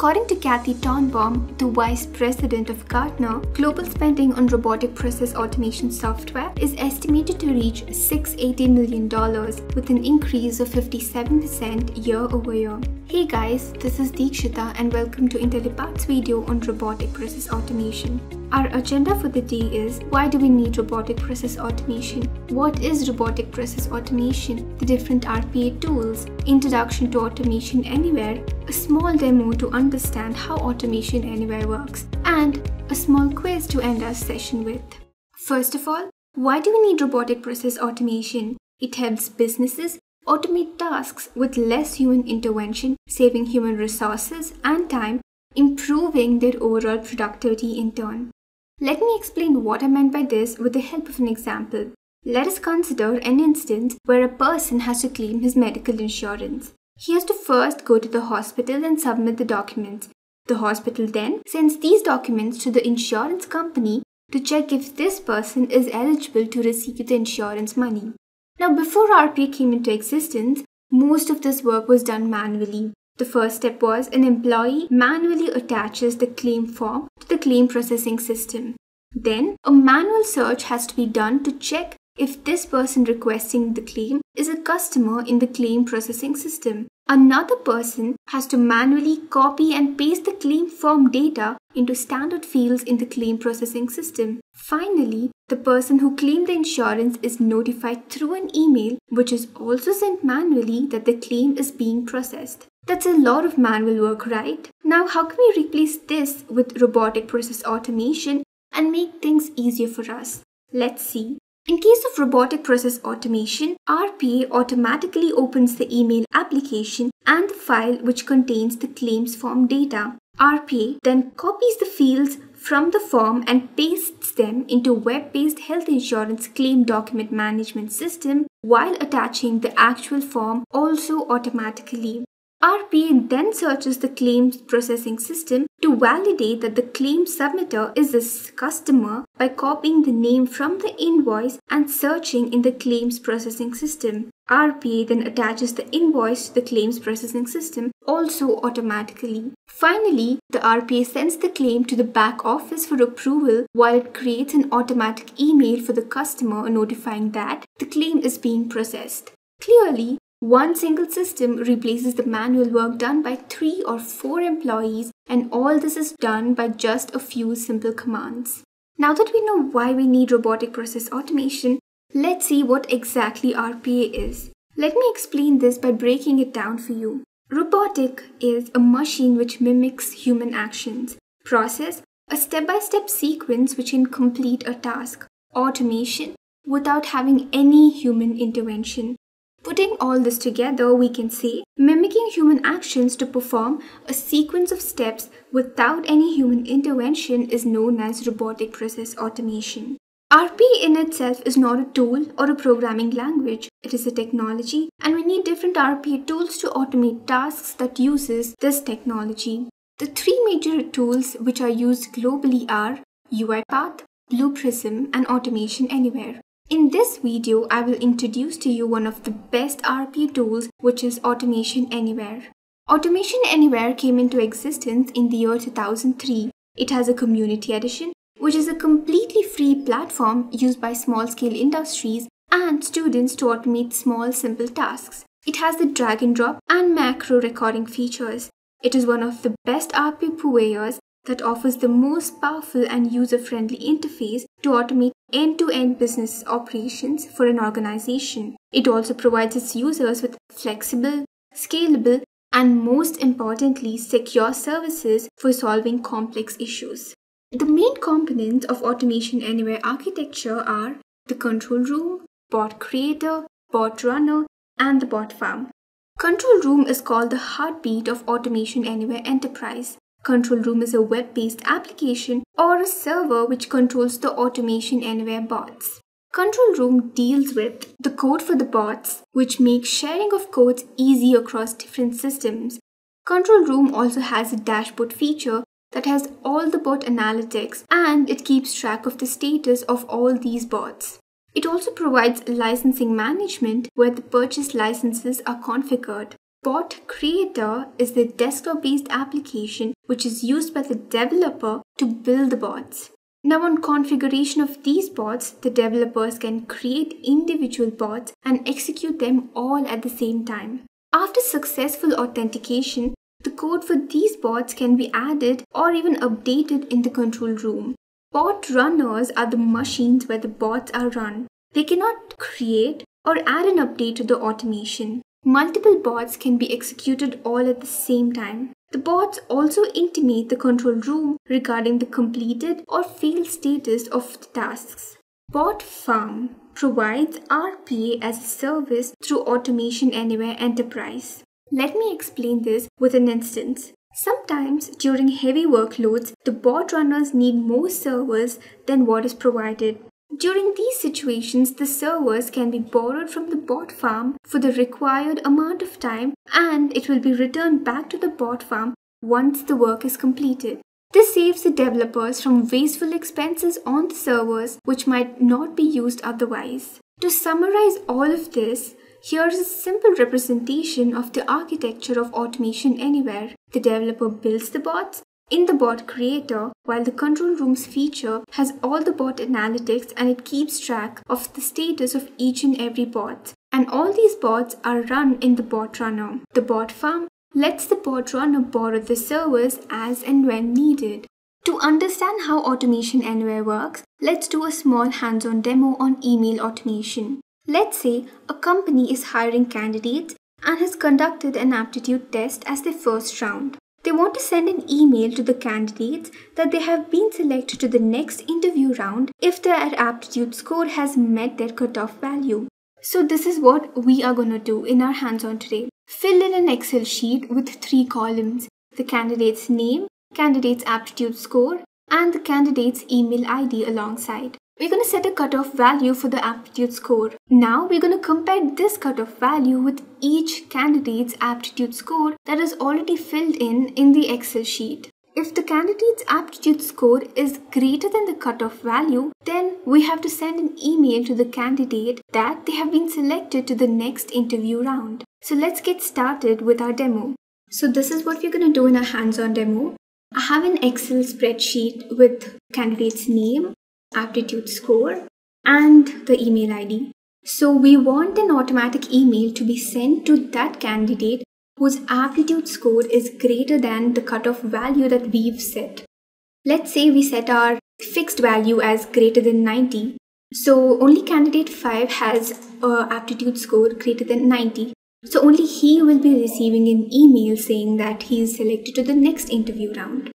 According to Cathy Tornbaum, the Vice President of Gartner, global spending on robotic process automation software is estimated to reach $680 million with an increase of 57% year over year. Hey guys, this is Deekshita and welcome to IntelliPath's video on robotic process automation. Our agenda for the day is, why do we need robotic process automation? What is robotic process automation? The different RPA tools, introduction to Automation Anywhere, a small demo to understand how Automation Anywhere works, and a small quiz to end our session with. First of all, why do we need robotic process automation? It helps businesses automate tasks with less human intervention, saving human resources and time, improving their overall productivity in turn. Let me explain what I meant by this with the help of an example. Let us consider an instance where a person has to claim his medical insurance. He has to first go to the hospital and submit the documents. The hospital then sends these documents to the insurance company to check if this person is eligible to receive the insurance money. Now, before RPA came into existence, most of this work was done manually. The first step was an employee manually attaches the claim form to the claim processing system. Then, a manual search has to be done to check if this person requesting the claim is a customer in the claim processing system. Another person has to manually copy and paste the claim form data into standard fields in the claim processing system. Finally, the person who claimed the insurance is notified through an email, which is also sent manually, that the claim is being processed. That's a lot of manual work, right? Now, how can we replace this with robotic process automation and make things easier for us? Let's see. In case of robotic process automation, RPA automatically opens the email application and the file which contains the claims form data. RPA then copies the fields from the form and pastes them into web-based health insurance claim document management system while attaching the actual form also automatically. RPA then searches the claims processing system to validate that the claim submitter is this customer by copying the name from the invoice and searching in the claims processing system. RPA then attaches the invoice to the claims processing system also automatically. Finally, the RPA sends the claim to the back office for approval while it creates an automatic email for the customer notifying that the claim is being processed. Clearly, one single system replaces the manual work done by 3 or 4 employees, and all this is done by just a few simple commands. Now that we know why we need robotic process automation, let's see what exactly RPA is. Let me explain this by breaking it down for you. Robotic is a machine which mimics human actions. Process, a step-by-step sequence which can complete a task. Automation, without having any human intervention. Putting all this together, we can say mimicking human actions to perform a sequence of steps without any human intervention is known as robotic process automation. RPA in itself is not a tool or a programming language. It is a technology, and we need different RPA tools to automate tasks that uses this technology. The 3 major tools which are used globally are UiPath, Blue Prism, and Automation Anywhere. In this video, I will introduce to you one of the best RPA tools, which is Automation Anywhere. Automation Anywhere came into existence in the year 2003. It has a community edition, which is a completely free platform used by small-scale industries and students to automate small, simple tasks. It has the drag-and-drop and macro recording features. It is one of the best RPA purveyors that offers the most powerful and user-friendly interface to automate end-to-end business operations for an organization. It also provides its users with flexible, scalable, and most importantly, secure services for solving complex issues. The main components of Automation Anywhere architecture are the control room, bot creator, bot runner, and the bot farm. Control room is called the heartbeat of Automation Anywhere Enterprise. Control room is a web-based application or a server which controls the Automation Anywhere bots. Control room deals with the code for the bots, which makes sharing of codes easy across different systems. Control room also has a dashboard feature that has all the bot analytics, and it keeps track of the status of all these bots. It also provides licensing management, where the purchase licenses are configured. Bot Creator is the desktop-based application which is used by the developer to build the bots. Now, on configuration of these bots, the developers can create individual bots and execute them all at the same time. After successful authentication, the code for these bots can be added or even updated in the control room. Bot runners are the machines where the bots are run. They cannot create or add an update to the automation. Multiple bots can be executed all at the same time. The bots also intimate the control room regarding the completed or failed status of the tasks. Bot Farm provides RPA as a service through Automation Anywhere Enterprise. Let me explain this with an instance. Sometimes during heavy workloads, the bot runners need more servers than what is provided. During these situations, the servers can be borrowed from the bot farm for the required amount of time, and it will be returned back to the bot farm once the work is completed. This saves the developers from wasteful expenses on the servers which might not be used otherwise. To summarize all of this, here is a simple representation of the architecture of Automation Anywhere. The developer builds the bots in the bot creator, while the control room's feature has all the bot analytics and it keeps track of the status of each and every bot. And all these bots are run in the bot runner. The bot farm lets the bot runner borrow the servers as and when needed. To understand how Automation Anywhere works, let's do a small hands-on demo on email automation. Let's say a company is hiring candidates and has conducted an aptitude test as their first round. They want to send an email to the candidates that they have been selected to the next interview round if their aptitude score has met their cutoff value. So this is what we are going to do in our hands-on today. Fill in an Excel sheet with three columns: the candidate's name, candidate's aptitude score, and the candidate's email ID alongside. We're going to set a cutoff value for the aptitude score. Now we're going to compare this cutoff value with each candidate's aptitude score that is already filled in the Excel sheet. If the candidate's aptitude score is greater than the cutoff value, then we have to send an email to the candidate that they have been selected to the next interview round. So let's get started with our demo. So this is what we're going to do in our hands-on demo. I have an Excel spreadsheet with candidate's name, aptitude score, and the email ID. So we want an automatic email to be sent to that candidate whose aptitude score is greater than the cutoff value that we've set. Let's say we set our fixed value as greater than 90. So only candidate 5 has an aptitude score greater than 90. So only he will be receiving an email saying that he is selected to the next interview round.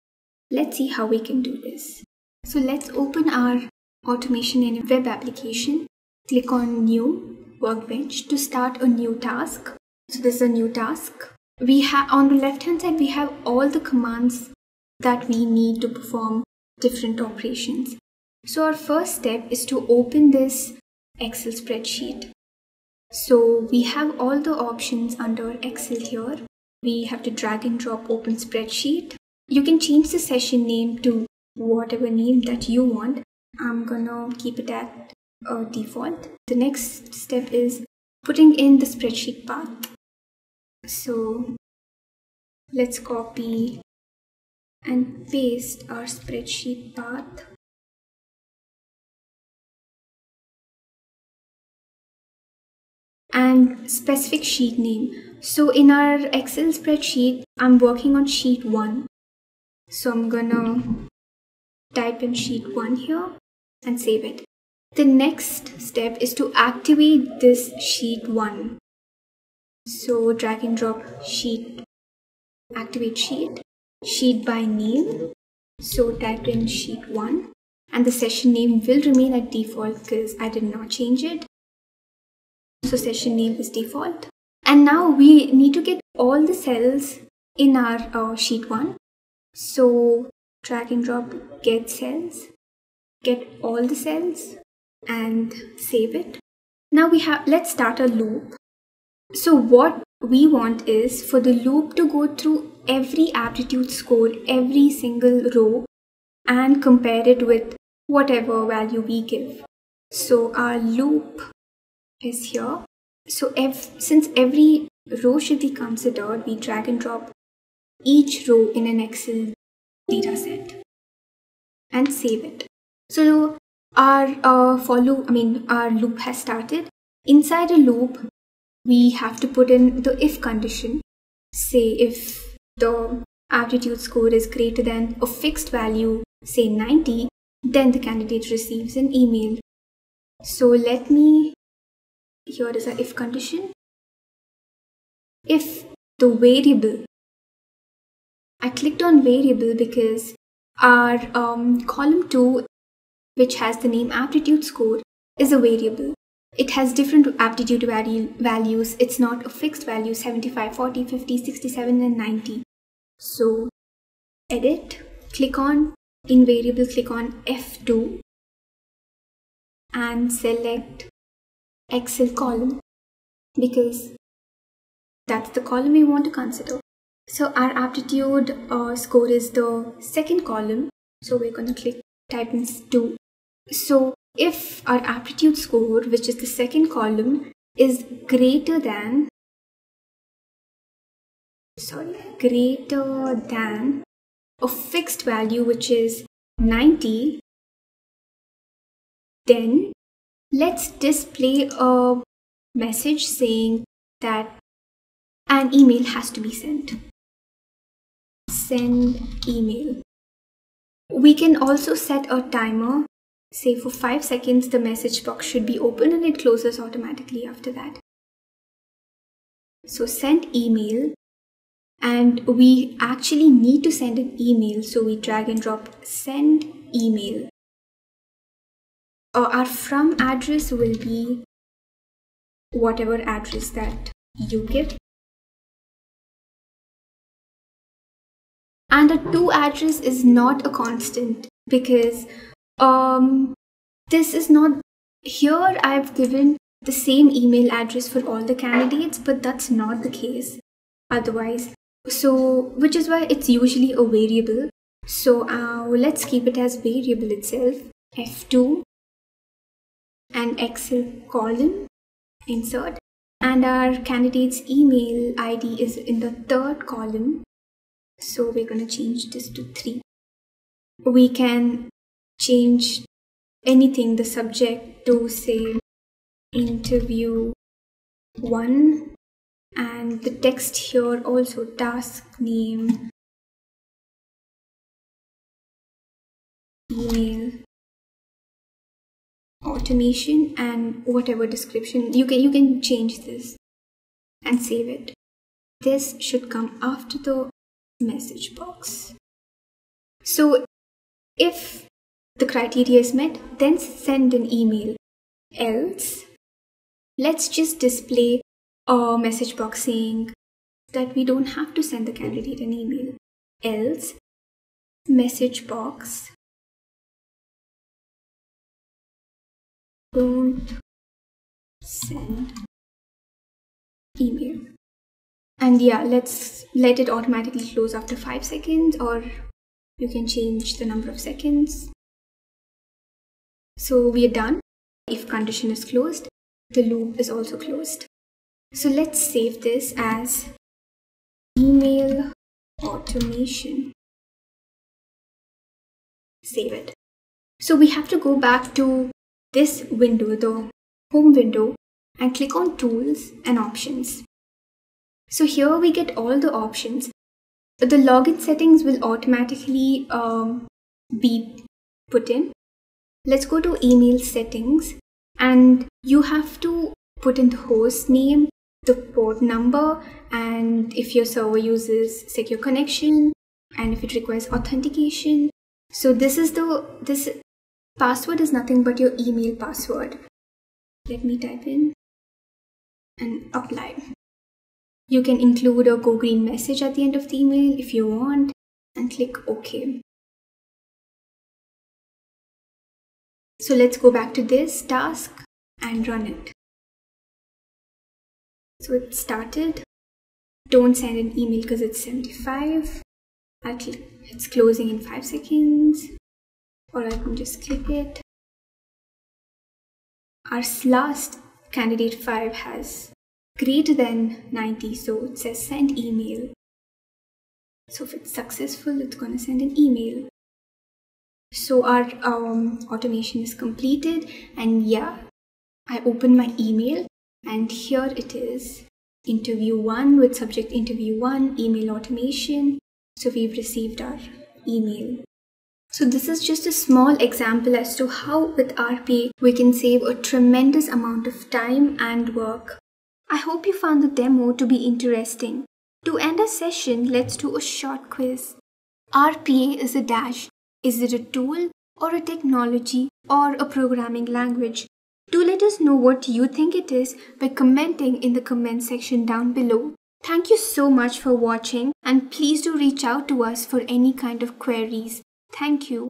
Let's see how we can do this. So let's open our Automation Anywhere web application. Click on New Workbench to start a new task. So this is a new task. We have on the left-hand side, we have all the commands that we need to perform different operations. So our first step is to open this Excel spreadsheet. So we have all the options under Excel here. We have to drag and drop open spreadsheet. You can change the session name to whatever name that you want. I'm gonna keep it at default. The next step is putting in the spreadsheet path. So let's copy and paste our spreadsheet path. And specific sheet name. So in our Excel spreadsheet, I'm working on sheet 1. So I'm gonna type in sheet 1 here and save it. The next step is to activate this sheet 1. So drag and drop sheet, activate sheet, sheet by name. So type in sheet 1 and the session name will remain at default because I did not change it. So session name is default. And now we need to get all the cells in our sheet 1. So drag and drop get cells, get all the cells, and save it. Now we have, let's start a loop. So what we want is for the loop to go through every aptitude score, every single row, and compare it with whatever value we give. So our loop is here. So since every row Shiti considered, we drag and drop each row in an Excel dataset and save it. So our our loop has started. Inside a loop, we have to put in the if condition. Say if the aptitude score is greater than a fixed value, say 90, then the candidate receives an email. So let me, here is our if condition. If the variable, I clicked on variable because our column 2, which has the name aptitude score, is a variable. It has different aptitude values. It's not a fixed value, 75, 40, 50, 67, and 90. So edit, click on, in variable, click on F2 and select Excel column because that's the column we want to consider. So our aptitude score is the second column. So we're going to type in 2. So if our aptitude score, which is the second column, is greater than a fixed value, which is 90, then let's display a message saying that an email has to be sent. Send email. We can also set a timer. Say for 5 seconds, the message box should be open and it closes automatically after that. So send email, and we actually need to send an email. So we drag and drop send email. Our from address will be whatever address that you give. And a to address is not a constant because this is not, here I've given the same email address for all the candidates, but that's not the case otherwise. So, which is why it's usually a variable. So let's keep it as variable itself, F2 and Excel column, insert, and our candidate's email ID is in the third column. So we're going to change this to 3. We can change anything, the subject to say interview 1, and the text here also, task name, email, automation, and whatever description. You can change this and save it. This should come after the message box. So if the criteria is met, then send an email. Else, let's just display a message box saying that we don't have to send the candidate an email. Else, message box, don't send email. And yeah, let's let it automatically close after 5 seconds, or you can change the number of seconds. So we are done. If condition is closed, the loop is also closed. So let's save this as email automation. Save it. So we have to go back to this window, the home window, and click on Tools and Options. So here we get all the options. The login settings will automatically be put in. Let's go to email settings, and you have to put in the host name, the port number, and if your server uses secure connection, and if it requires authentication. So this is this password is nothing but your email password. Let me type in and apply. You can include a Go Green message at the end of the email if you want, and click OK. So let's go back to this task and run it. So it started. Don't send an email because it's 75. It's closing in 5 seconds. Or I can just click it. Our last candidate 5 has greater than 90, so it says send email. So if it's successful, it's going to send an email. So our automation is completed, and yeah, I open my email and here it is. Interview 1 with subject interview 1, email automation. So we've received our email. So this is just a small example as to how with RPA we can save a tremendous amount of time and work. I hope you found the demo to be interesting. To end our session, let's do a short quiz. RPA is a dash. Is it a tool or a technology or a programming language? Do let us know what you think it is by commenting in the comment section down below. Thank you so much for watching, and please do reach out to us for any kind of queries. Thank you.